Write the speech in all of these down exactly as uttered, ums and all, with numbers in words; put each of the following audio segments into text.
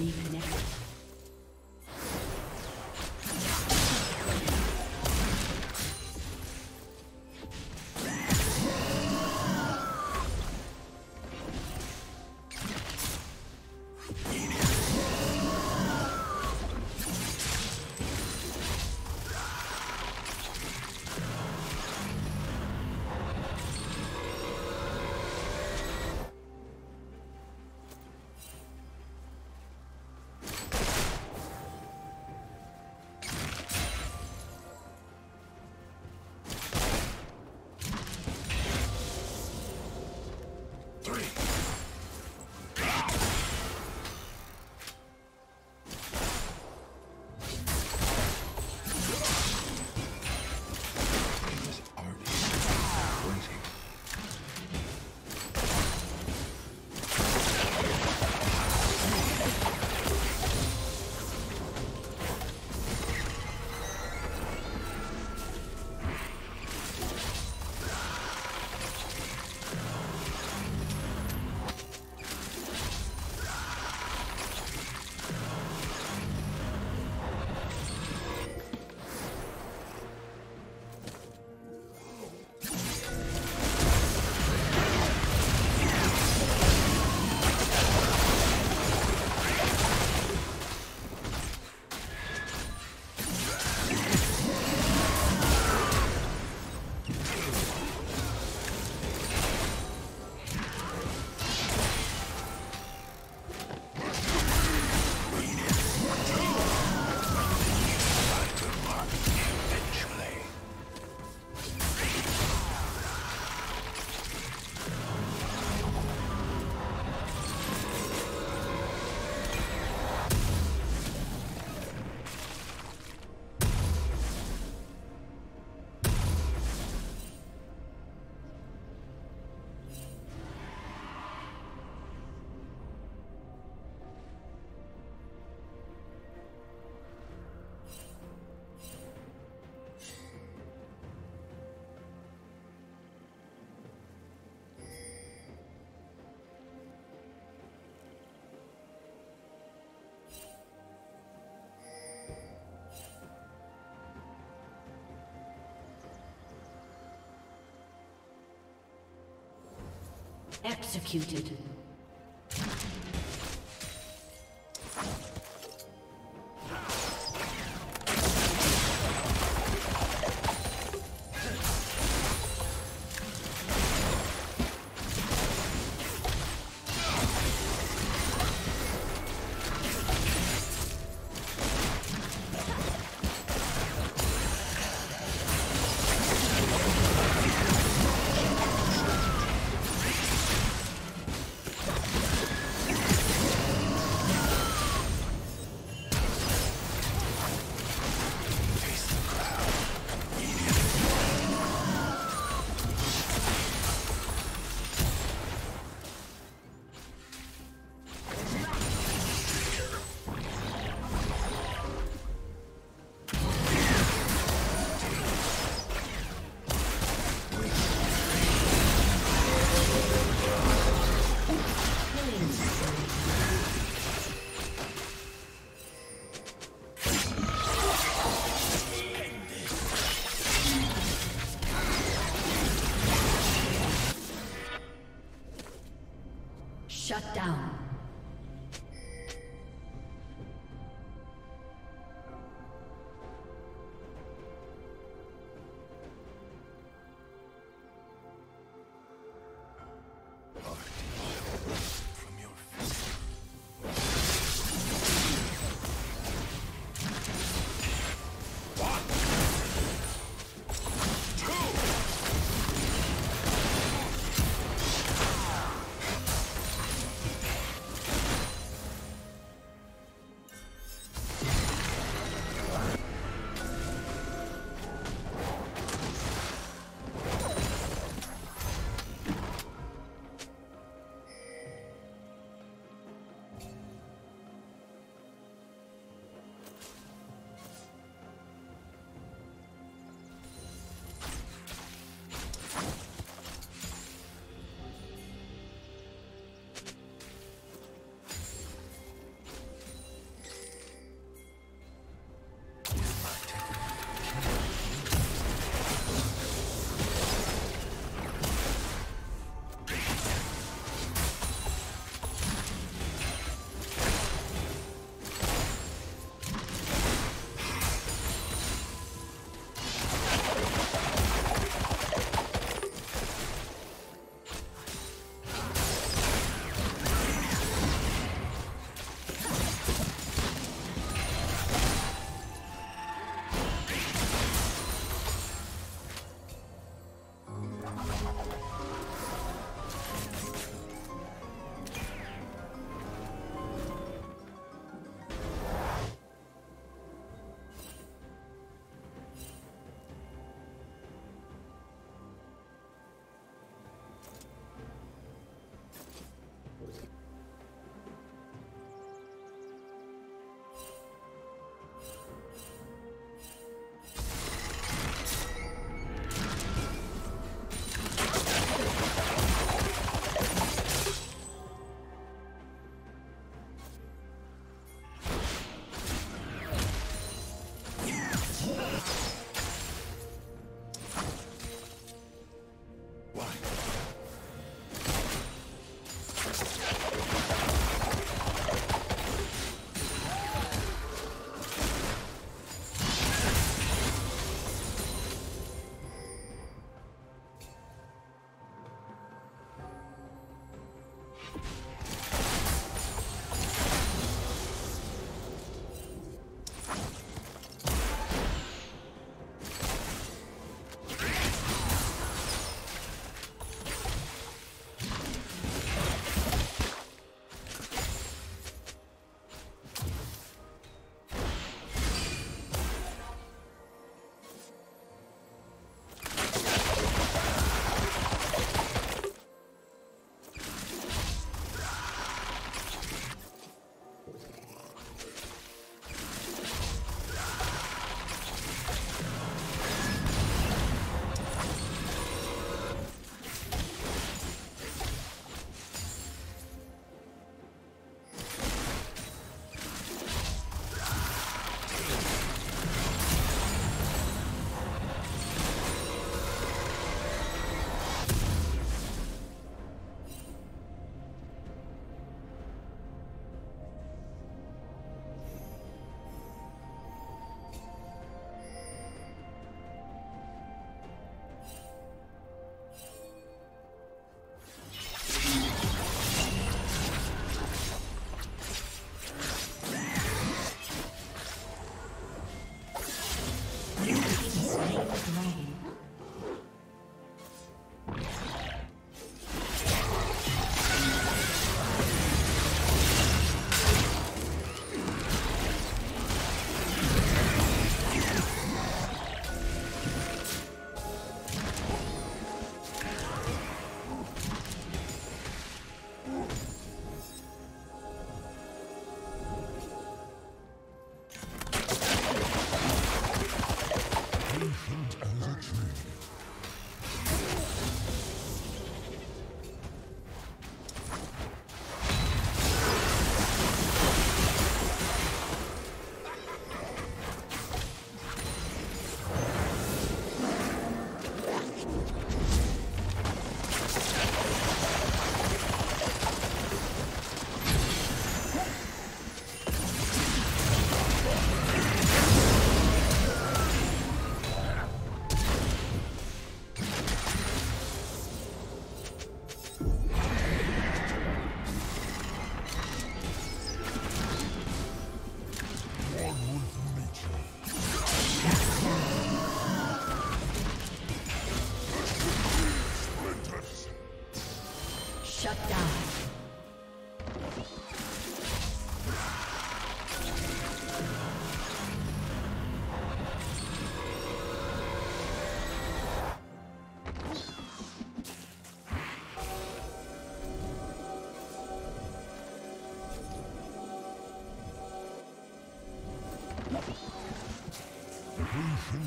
Reconnect. Executed. Shut down.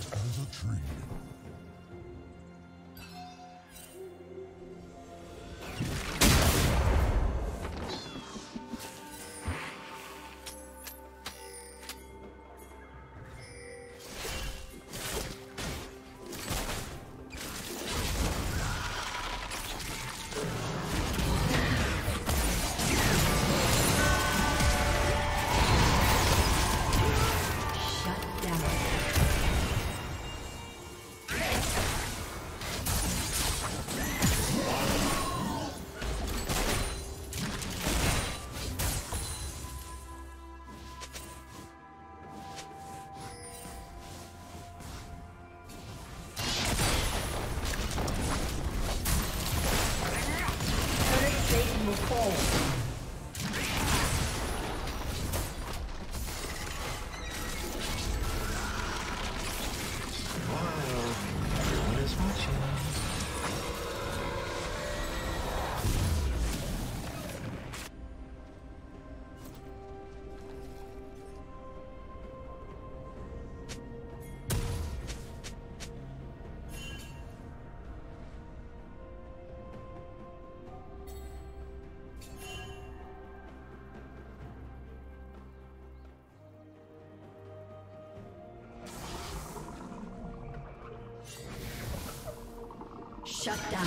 silent as a tree. Shut down.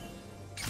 Red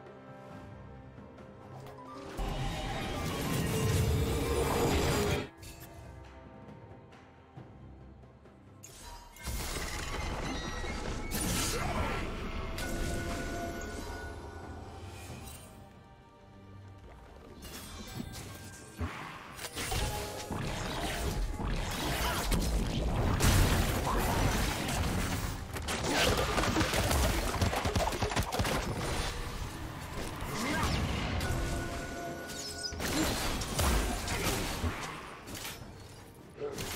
Blue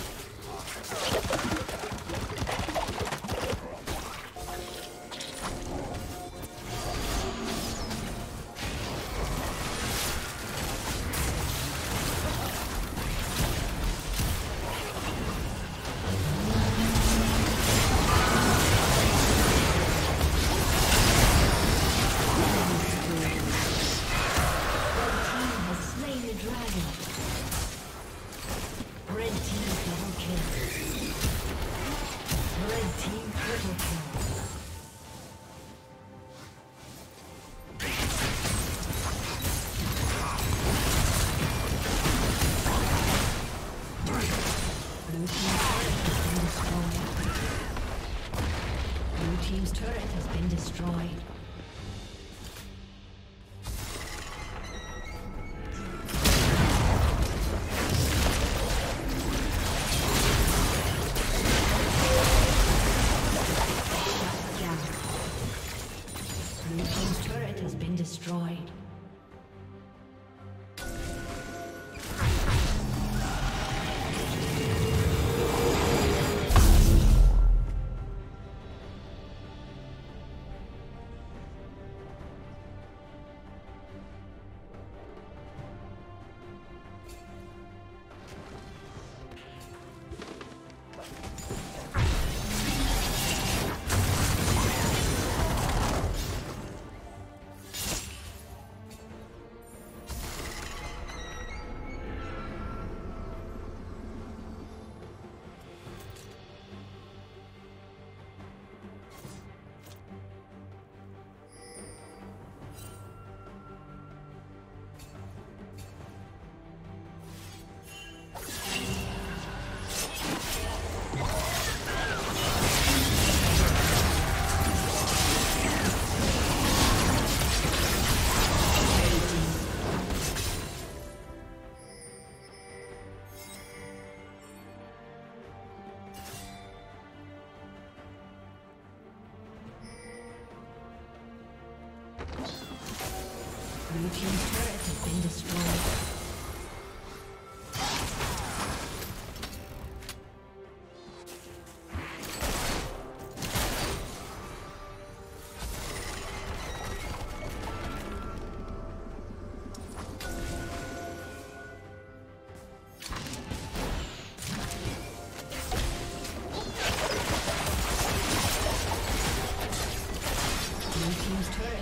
team's turret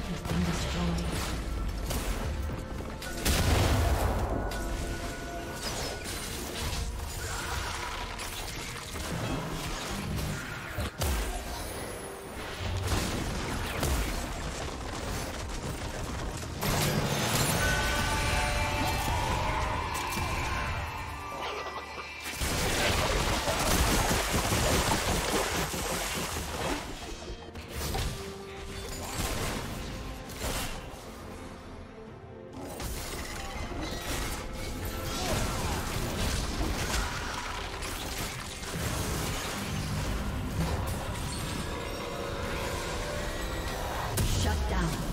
has been destroyed. down.